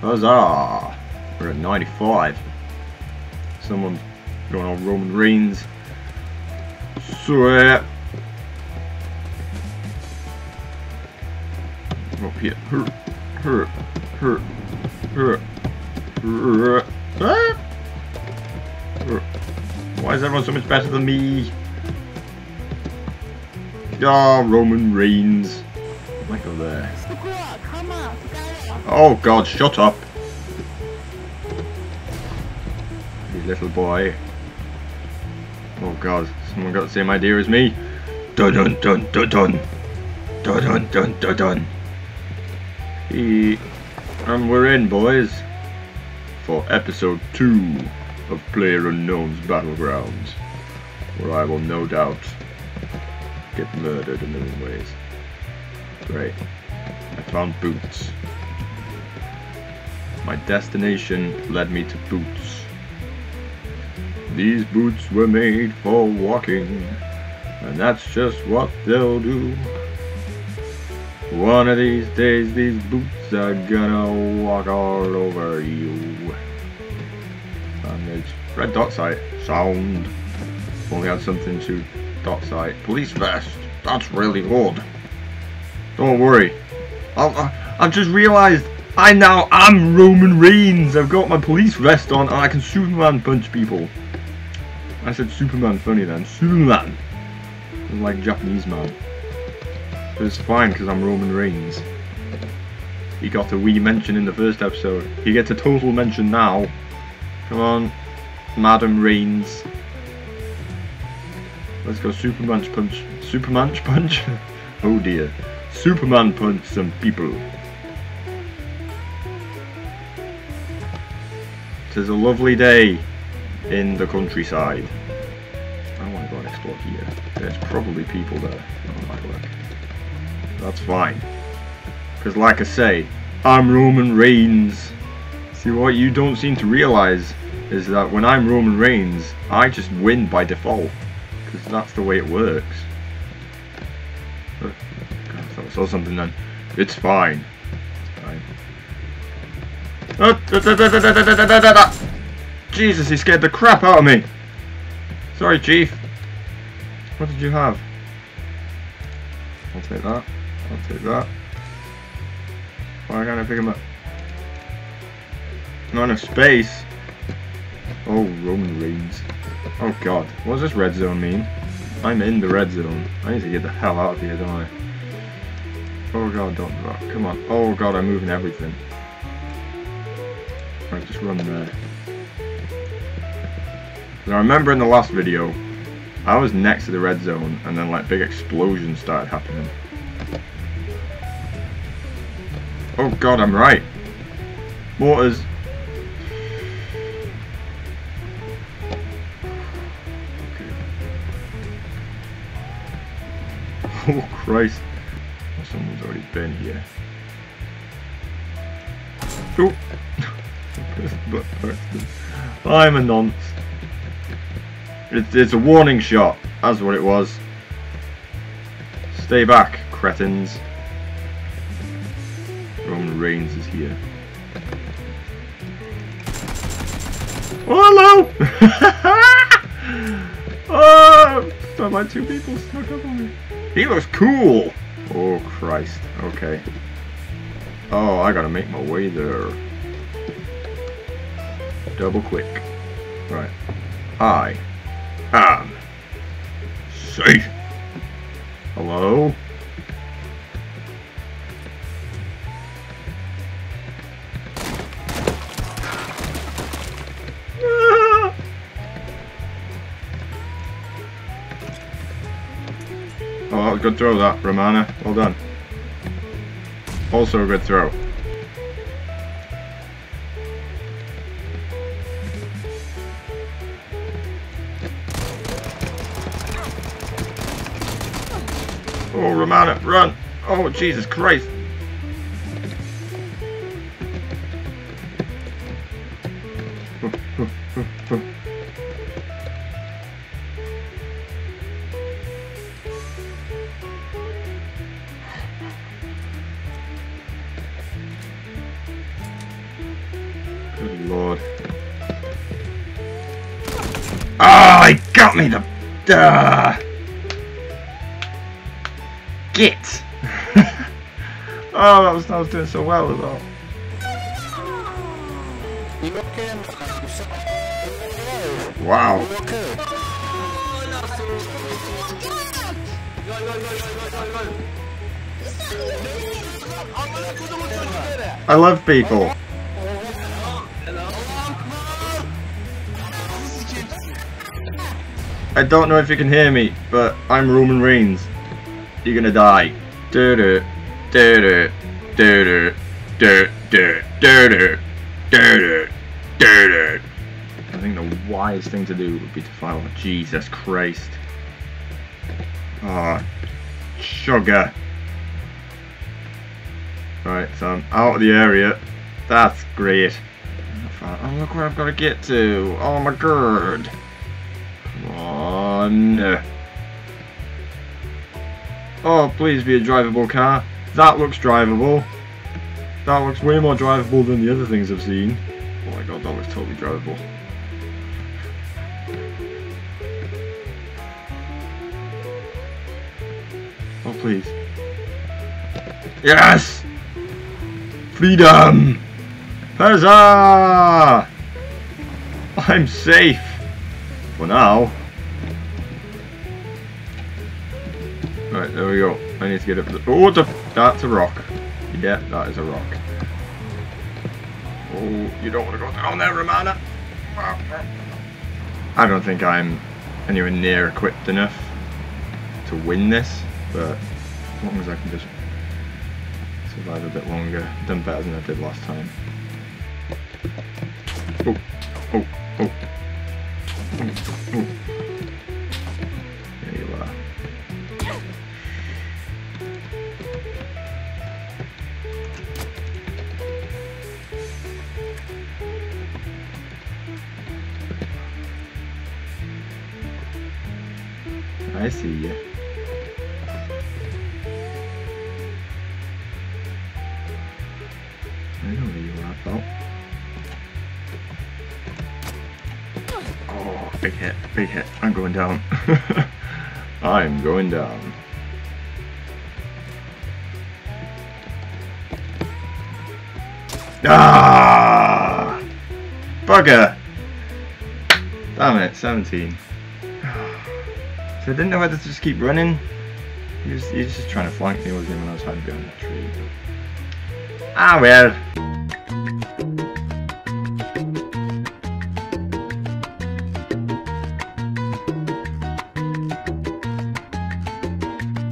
Huzzah! We're at 95. Someone going on Roman Reigns. Swear. Up here. Why is everyone so much better than me? Ah, Roman Reigns. Might go there. Oh God, shut up. You little boy. Oh God, someone got the same idea as me. Dun dun dun dun dun. Dun dun dun dun dun. And we're in, boys, for episode 2 of PlayerUnknown's Battlegrounds, where I will no doubt get murdered a million ways. Great. I found boots. My destination led me to boots. These boots were made for walking, and that's just what they'll do. One of these days, these boots are gonna walk all over you. And there's red dot sight. Sound. Only had something to dot sight. Police vest. That's really good. Don't worry. I've just realised I now am Roman Reigns. I've got my police vest on and I can Superman punch people. I said Superman funny then. Superman. I'm like Japanese man. But it's fine because I'm Roman Reigns. He got a wee mention in the first episode. He gets a total mention now. Come on, Madam Reigns. Let's go Superman punch. Superman punch? Oh dear. Superman punch some people. Tis a lovely day in the countryside. I want to go and explore here. There's probably people there. Oh my work. That's fine, because like I say, I'm Roman Reigns. See, what you don't seem to realise is that when I'm Roman Reigns, I just win by default, because that's the way it works. Oh, God, I thought I saw something then. It's fine. It's fine. Oh, Jesus, he scared the crap out of me. Sorry, Chief. What did you have? I'll take that. I'll take that. Why can't I pick him up? Not enough space. Oh, Roman Reigns. Oh God, what does this red zone mean? I'm in the red zone. I need to get the hell out of here, don't I? Oh God, don't rock. Come on. Oh God, I'm moving everything. Right, just run there. Now I remember in the last video, I was next to the red zone and then like big explosions started happening. Oh God, I'm right. Mortars. Okay. Oh Christ. Someone's already been here. Oh. I'm a nonce. It's a warning shot. That's what it was. Stay back, cretins. Roman Reigns is here. Oh, hello! Oh, my two people snuck up on me. He looks cool! Oh, Christ. Okay. Oh, I gotta make my way there. Double quick. Right. I am safe. Hello? Oh, good throw that, Romana. Well done. Also a good throw. Oh, Romana, run! Oh, Jesus Christ! lord. Oh, he got me the... Git! Oh, that was doing so well as well. Wow. I love people. I don't know if you can hear me, but I'm Roman Reigns. You're gonna die. I think the wise thing to do would be to file. Jesus Christ. Ah, oh, sugar. Right, so I'm out of the area. That's great. Oh, look where I've got to get to. Oh my god. Come on. Oh, please be a drivable car. That looks drivable. That looks way more drivable than the other things I've seen. Oh my god, that looks totally drivable. Oh, please. Yes! Freedom! Huzzah! I'm safe. For now. Right, there we go. I need to get up to the... Oh, that's a rock. Yeah, that is a rock. Oh, you don't want to go down there, Romana. I don't think I'm anywhere near equipped enough to win this, but as long as I can just survive a bit longer, I've done better than I did last time. Oh, oh, oh. Oh, oh. There you are. I see you. I know where you are, pal. Oh, big hit, big hit. I'm going down. I'm going down. Ah! Bugger! Damn it, 17. I didn't know whether to just keep running. He was just trying to flank me, wasn't he, when I was trying to go in that tree. Ah well.